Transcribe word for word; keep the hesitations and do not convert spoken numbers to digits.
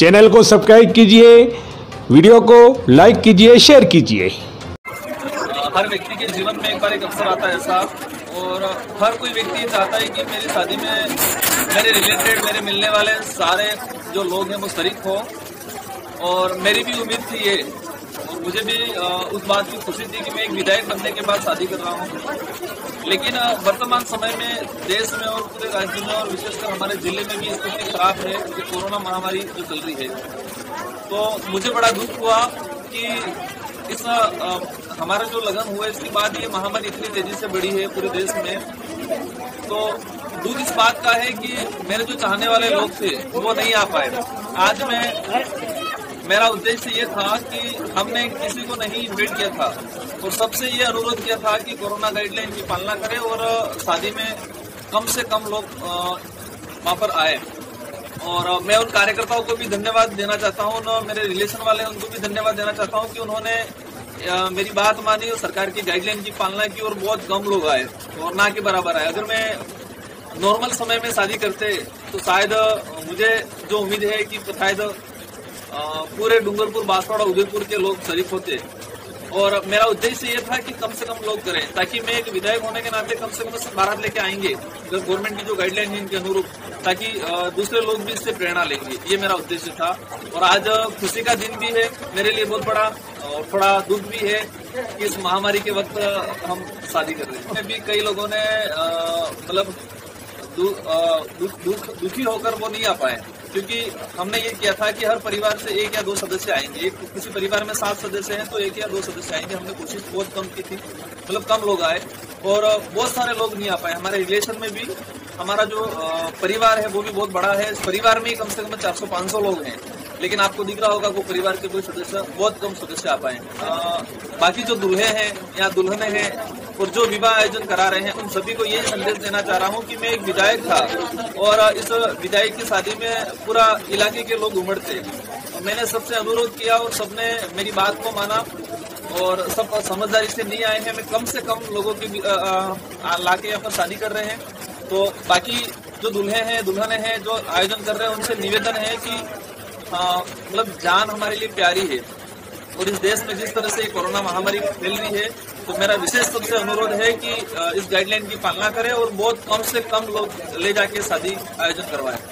Channel को subscribe कीजिए, video को लाइक कीजिए, शेयर कीजिए। हर व्यक्ति के जीवन में एक बार एक अवसर आता है साहब, और हर कोई व्यक्ति चाहता है कि मेरी शादी में मेरे रिलेटेड मेरे मिलने वाले सारे जो लोग हैं वो शरीक हो, और मेरी भी उम्मीद थी ये, और मुझे भी उस बात की खुशी थी कि मैं एक विधायक बनने के बाद शादी कर रहा हूँ। लेकिन वर्तमान समय में देश में और पूरे राज्य में और विशेषकर हमारे जिले में भी स्थिति खराब है, जो कोरोना महामारी जो चल रही है। तो मुझे बड़ा दुख हुआ कि इस हमारा जो लगन हुआ इसके बाद ये महामारी इतनी तेजी से बढ़ी है पूरे देश में। तो दुख इस बात का है कि मेरे जो चाहने वाले लोग थे वो नहीं आ पाए। आज मैं मेरा उद्देश्य ये था कि हमने किसी को नहीं इन्वाइट किया था, और सबसे ये अनुरोध किया था कि कोरोना गाइडलाइन की पालना करें और शादी में कम से कम लोग वहाँ पर आए। और मैं उन कार्यकर्ताओं को भी धन्यवाद देना चाहता हूँ, और मेरे रिलेशन वाले उनको भी धन्यवाद देना चाहता हूँ कि उन्होंने मेरी बात मानी और सरकार की गाइडलाइन की पालना की, और बहुत कम लोग आए और ना के बराबर आए। अगर मैं नॉर्मल समय में शादी करते तो शायद मुझे जो उम्मीद है कि शायद पूरे डूंगरपुर, बांसवाड़ा, उदयपुर के लोग शरीक होते। और मेरा उद्देश्य ये था कि कम से कम लोग करें, ताकि मैं एक विधायक होने के नाते कम से कम बारात लेके आएंगे गवर्नमेंट की जो गाइडलाइन है इनके अनुरूप, ताकि दूसरे लोग भी इससे प्रेरणा लेंगे। ये मेरा उद्देश्य था, और आज खुशी का दिन भी है मेरे लिए बहुत बड़ा, और थोड़ा दुख भी है कि इस महामारी के वक्त हम शादी कर रहे हैं। भी कई लोगों ने मतलब दुखी होकर वो नहीं आ पाए, क्योंकि हमने ये किया था कि हर परिवार से एक या दो सदस्य आएंगे। एक किसी परिवार में सात सदस्य हैं तो एक या दो सदस्य आएंगे। हमने कोशिश बहुत कम की थी, मतलब कम लोग आए, और बहुत सारे लोग नहीं आ पाए। हमारे रिलेशन में भी हमारा जो परिवार है वो भी बहुत बड़ा है, इस परिवार में कम से कम चार सौ पाँच सौ लोग हैं, लेकिन आपको दिख रहा होगा वो परिवार के कोई सदस्य बहुत कम सदस्य आ पाए। बाकी जो दूल्हे हैं या दुल्हने हैं और जो विवाह आयोजन करा रहे हैं, उन सभी को यही संदेश देना चाह रहा हूँ कि मैं एक विधायक था और इस विधायक की शादी में पूरा इलाके के लोग उमड़ते। मैंने सबसे अनुरोध किया और सबने मेरी बात को माना, और सब समझदारी से नहीं आए हैं। मैं कम से कम लोगों की लाके यहाँ पर शादी कर रहे हैं। तो बाकी जो दूल्हे हैं दुल्हने हैं जो आयोजन कर रहे हैं, उनसे निवेदन है कि मतलब जान हमारे लिए प्यारी है, और इस देश में जिस तरह से कोरोना महामारी फैल रही है, तो मेरा विशेष सबसे अनुरोध है कि इस गाइडलाइन की पालना करें और बहुत कम से कम लोग ले जाके शादी आयोजन करवाएं।